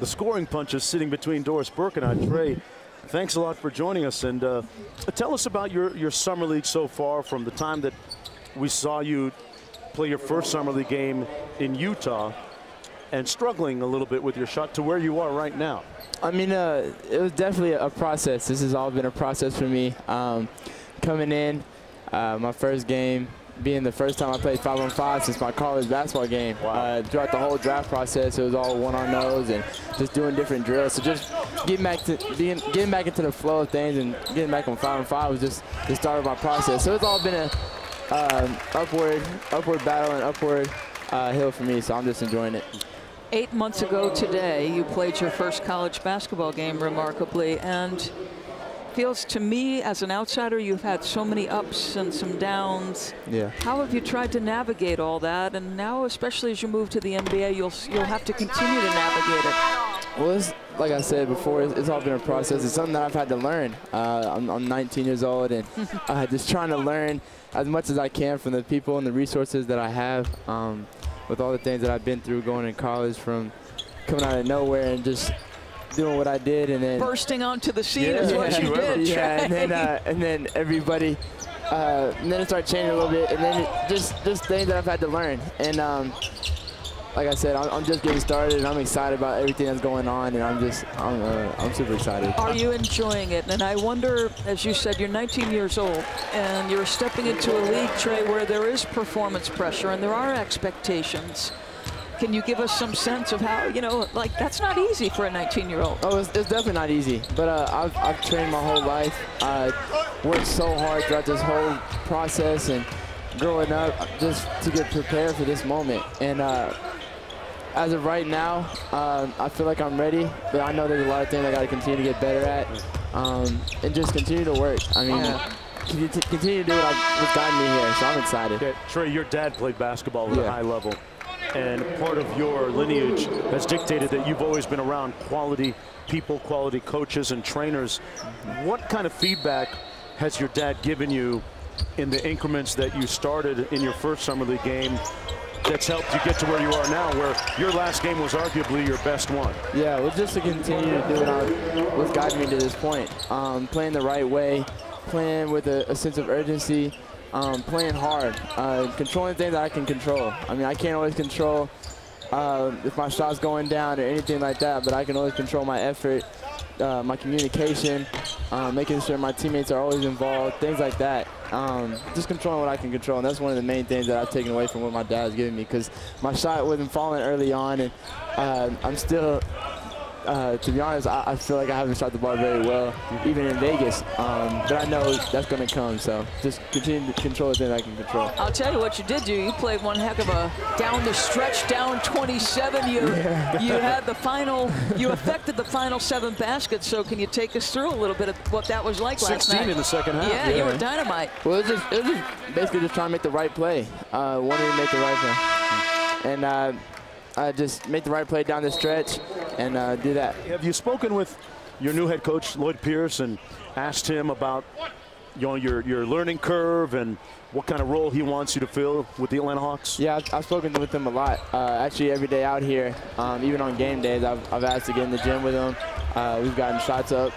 the scoring punches sitting between Doris Burke and I. Trey, thanks a lot for joining us, and tell us about your summer league so far, from the time that we saw you play your first summer league game in Utah and struggling a little bit with your shot to where you are right now. I mean, it was definitely a process. This has all been a process for me. Coming in, my first game being the first time I played 5-on-5 since my college basketball game. Wow. Throughout the whole draft process, it was all one-on-nos and just doing different drills. So just getting back into the flow of things and getting back on 5-on-5 was just the start of my process. So it's all been a upward battle and upward hill for me. So I'm just enjoying it. 8 months ago today, you played your first college basketball game, remarkably, and feels to me as an outsider you've had so many ups and some downs. Yeah. How have you tried to navigate all that? And now, especially as you move to the NBA, you'll have to continue to navigate it. Well, it's, like I said before, it's all been a process. It's something that I've had to learn. I'm 19 years old, and just trying to learn as much as I can from the people and the resources that I have. With all the things that I've been through going in college, from coming out of nowhere and just doing what I did and then bursting onto the scene is what you did. Yeah, and then everybody, and then it started changing a little bit, and then it just things that I've had to learn. And like I said, I'm just getting started, and I'm excited about everything that's going on, and I'm super excited. Are you enjoying it? And I wonder, as you said, you're 19 years old, and you're stepping into a league, Trey, where there is performance pressure and there are expectations. Can you give us some sense of how, you know, like, that's not easy for a 19-year-old? Oh, it's definitely not easy, but I've trained my whole life. I worked so hard throughout this whole process and growing up just to get prepared for this moment. And as of right now, I feel like I'm ready, but I know there's a lot of things I got to continue to get better at, and just continue to work. I mean, continue to do what's gotten me here, so I'm excited. Okay. Trey, your dad played basketball at a high level, and part of your lineage has dictated that you've always been around quality people, quality coaches and trainers. What kind of feedback has your dad given you in the increments that you started in your first summer league game that's helped you get to where you are now, where your last game was arguably your best one? Yeah, well, just to continue to do what's gotten me to this point. Playing the right way, playing with a sense of urgency, playing hard, controlling things that I can control. I mean, I can't always control if my shot's going down or anything like that, but I can always control my effort, my communication, making sure my teammates are always involved, things like that. Just controlling what I can control, and that's one of the main things that I've taken away from what my dad's giving me, because my shot wasn't falling early on, and I'm still, to be honest, I feel like I haven't shot the ball very well, even in Vegas, but I know that's going to come, so just continue to control the things I can control. I'll tell you what you did do. You played one heck of a down-the-stretch, down 27. You affected the final 7 baskets, so can you take us through a little bit of what that was like last night? 16 in the second half. Yeah, you were dynamite. Well, it was just basically just trying to make the right play. Wanted to make the right play. And I just make the right play down the stretch and do that. Have you spoken with your new head coach, Lloyd Pierce, and asked him about, you know, your learning curve and what kind of role he wants you to fill with the Atlanta Hawks? Yeah, I've spoken with him a lot. Actually, every day out here, even on game days, I've asked to get in the gym with him. We've gotten shots up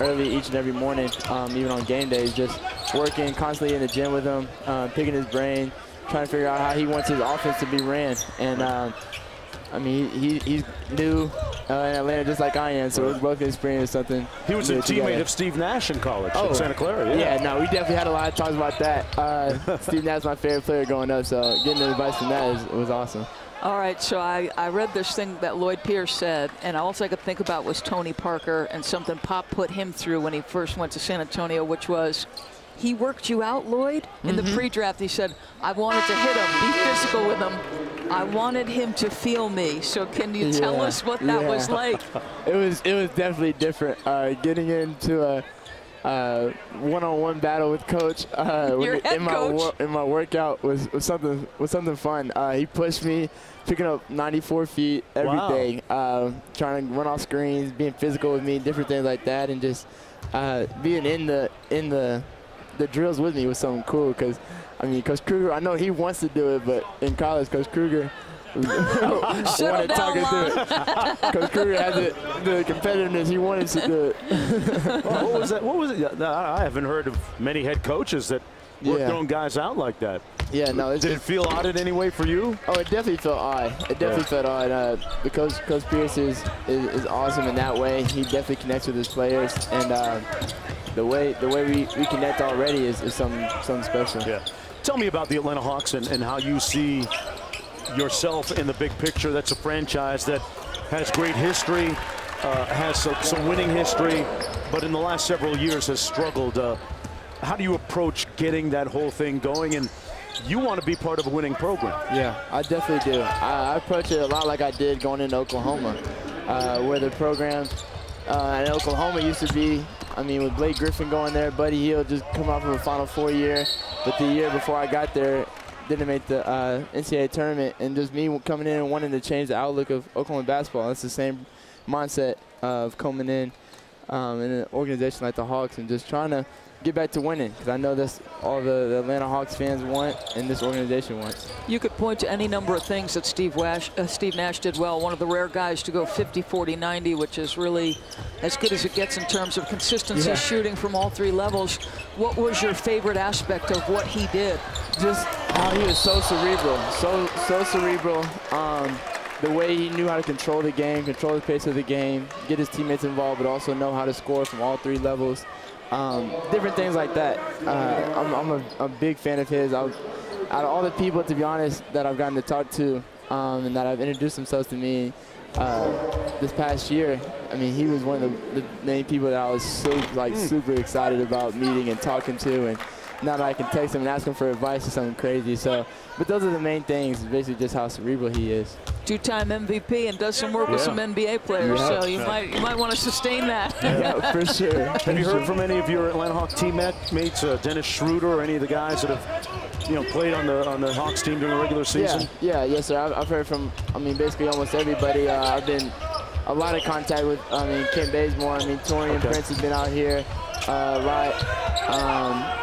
early each and every morning, even on game days, just working constantly in the gym with him, picking his brain, trying to figure out how he wants his offense to be ran. And I mean, he's new in Atlanta just like I am, so it was both experience something. He was a teammate of Steve Nash in college at Santa Clara. Yeah, no, we definitely had a lot of talks about that. Steve Nash is my favorite player growing up, so getting the advice from that was awesome. All right, so I read this thing that Lloyd Pierce said, and all I could think about was Tony Parker and something Pop put him through when he first went to San Antonio, which was, he worked you out, Lloyd. In the pre-draft, he said, I wanted to hit him, be physical with him. I wanted him to feel me. So can you tell us what that was like? It was definitely different. Getting into a one-on-one battle with Coach in my workout was something fun. He pushed me, picking up 94 feet every day, trying to run off screens, being physical with me, different things like that, and just being in the drills with me was something cool, because I mean, Coach Kruger, I know he wants to do it, but in college, Coach Kruger wanted talking to it. Coach Kruger had the competitiveness he wanted to do it. Well, what was that? What was it? I haven't heard of many head coaches that were throwing guys out like that. Yeah, no. Did it feel odd in any way for you? Oh, it definitely felt odd. It definitely felt odd. Because Coach Pierce is awesome in that way. He definitely connects with his players, and the way we connect already is something special. Yeah. Tell me about the Atlanta Hawks and how you see yourself in the big picture. That's a franchise that has great history, has some winning history, but in the last several years has struggled. How do you approach getting that whole thing going? And you want to be part of a winning program. Yeah, I definitely do. I approach it a lot like I did going into Oklahoma, where the program in Oklahoma used to be, I mean, with Blake Griffin going there, Buddy Hield just come off of a Final Four year, but the year before I got there, didn't make the NCAA tournament, and just me coming in and wanting to change the outlook of Oklahoma basketball. That's the same mindset of coming in an organization like the Hawks and just trying to get back to winning, because I know that's all the Atlanta Hawks fans want and this organization wants. You could point to any number of things that Steve Nash did well. One of the rare guys to go 50-40-90, which is really as good as it gets in terms of consistency, shooting from all three levels. What was your favorite aspect of what he did? Just how he was so cerebral, so cerebral. The way he knew how to control the game, control the pace of the game, get his teammates involved, but also know how to score from all three levels. Different things like that. I'm a big fan of his. Out of all the people, to be honest, that I've gotten to talk to and that I've introduced themselves to me this past year, I mean, he was one of the main people that I was super excited about meeting and talking to. And now that I can text him and ask him for advice or something crazy. So, but those are the main things, basically just how cerebral he is. Two-time MVP and does some work with some NBA players, so you might want to sustain that. Yeah, for sure. Have you heard from any of your Atlanta Hawks teammates, Dennis Schroeder, or any of the guys that have played on the Hawks team during the regular season? Yes, sir. I've heard from, basically almost everybody. I've been a lot of contact with, Ken Baysmore. Tori and Prince has been out here a lot.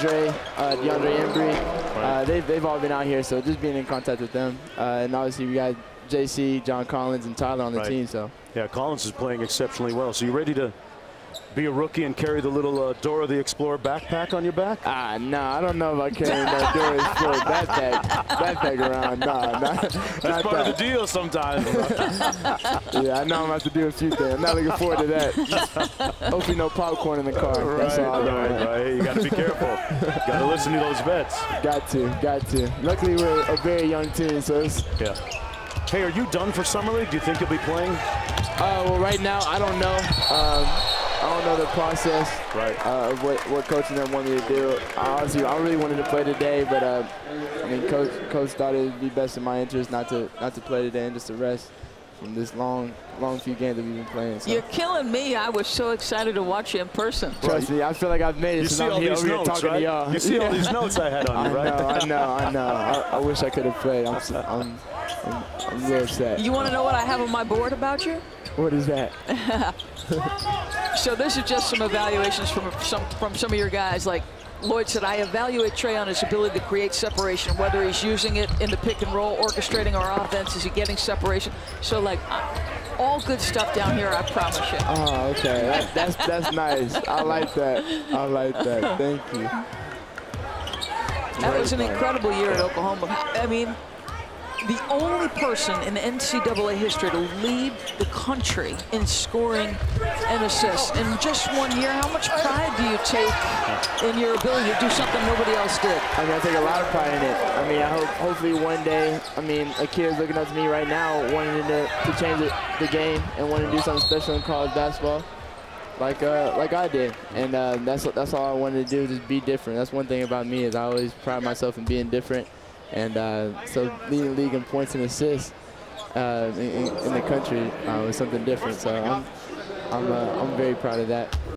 Dre, DeAndre Embry, they've all been out here, so just being in contact with them. And obviously we got JC, John Collins, and Tyler on the team. So yeah, Collins is playing exceptionally well. So you ready to be a rookie and carry the little Dora the Explorer backpack on your back? Nah, I don't know about carrying that Dora the Explorer backpack around. That's part of the deal sometimes. Yeah, I know I'm about to do a few things. I'm not looking forward to that. Hopefully no popcorn in the car. That's all right. You got to be careful. Got to listen to those vets. Got to. Luckily, we're a very young team, so it's... Yeah. Hey, are you done for summer league? Do you think you'll be playing? Well, right now, I don't know. I don't know the process of what coach and them want me to do. Honestly, I really wanted to play today, but coach thought it would be best in my interest not to play today and just to rest from this long few games that we've been playing. So. You're killing me. I was so excited to watch you in person. Trust me, I feel like I've made it. You see all these notes, right? You see all these notes I had on you, right? I know. I wish I could have played. I'm real upset. You want to know what I have on my board about you? What is that? So this is just some evaluations from some of your guys. Like Lloyd said, I evaluate Trey on his ability to create separation, whether he's using it in the pick and roll, orchestrating our offense, is he getting separation? So like all good stuff down here, I promise you. Oh, okay. That's nice. I like that. Thank you. That was an incredible year at Oklahoma. The only person in NCAA history to lead the country in scoring and assists in just one year. How much pride do you take in your ability to do something nobody else did? I take a lot of pride in it. I hope hopefully one day, a kid is looking up to me right now wanting to change the game and wanting to do something special in college basketball like I did. And that's all I wanted to do, just be different. That's one thing about me, is I always pride myself in being different. And so leading the league in points and assists in the country was something different. So I'm very proud of that.